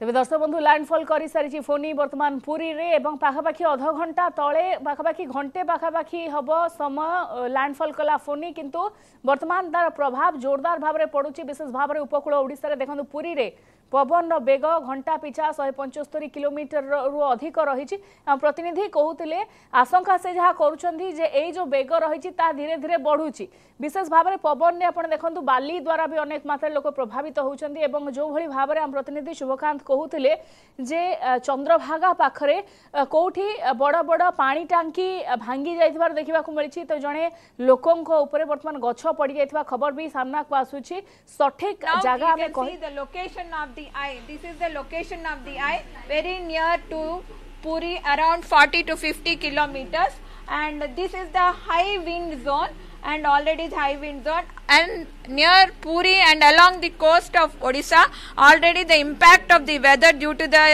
तेज दर्शक बंधु लैंडफॉल कर सारी फोनी बर्तमान पुरी एवं पाखापाखि अध घंटा तले पाखापाखि घंटे पाखापाखि हम समय लैंडफॉल कला फोनी किंतु बर्तमान तार प्रभाव जोरदार भाव में पड़ू विशेष भाव में उपकूल ओडिशा रे देखंतु पुरी रे पवन बेग घंटा पिछा 175 किलोमीटर रु अधिक रही प्रतिनिधि कहते आशंका से जहाँ करुँचे जो बेग रही धीरे धीरे बढ़ू विशेष भाव में पवन ने आज देखो बाली द्वारा भी अनेक मात्रा लोक प्रभावित होती एवं जो भाई भाव में आम प्रतिनिधि शुभकांत कहते जे चंद्रभागा पाखे कौटी बड़ बड़ पानी टांकी भांगी जा देखा मिली तो जड़े लोक बर्तमान गछ पड़ जा खबर भी सामना को आसूची सठिक जगह the eye. This is the location of the eye, very near to Puri, around 40 to 50 kilometers, and this is the high wind zone, and already is high wind zone, and near Puri and along the coast of Odisha, already the impact of the weather due to the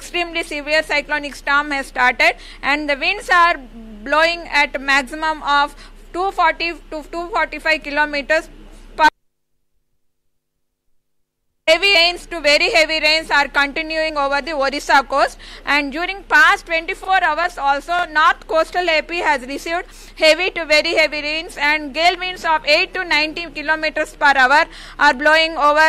extremely severe cyclonic storm has started, and the winds are blowing at maximum of 240 to 245 kilometers. Heavy rains to very heavy rains are continuing over the Odisha coast, and during past 24 hours also north coastal AP has received heavy to very heavy rains, and gale winds of 8 to 19 kilometers per hour are blowing over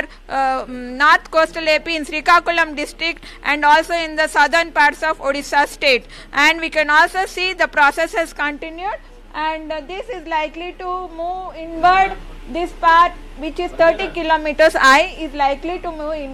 north coastal AP in Srikakulam district and also in the southern parts of Odisha state, and we can also see the process has continued, and this is likely to move inward. This part, which is 30 kilometers, is likely to move in.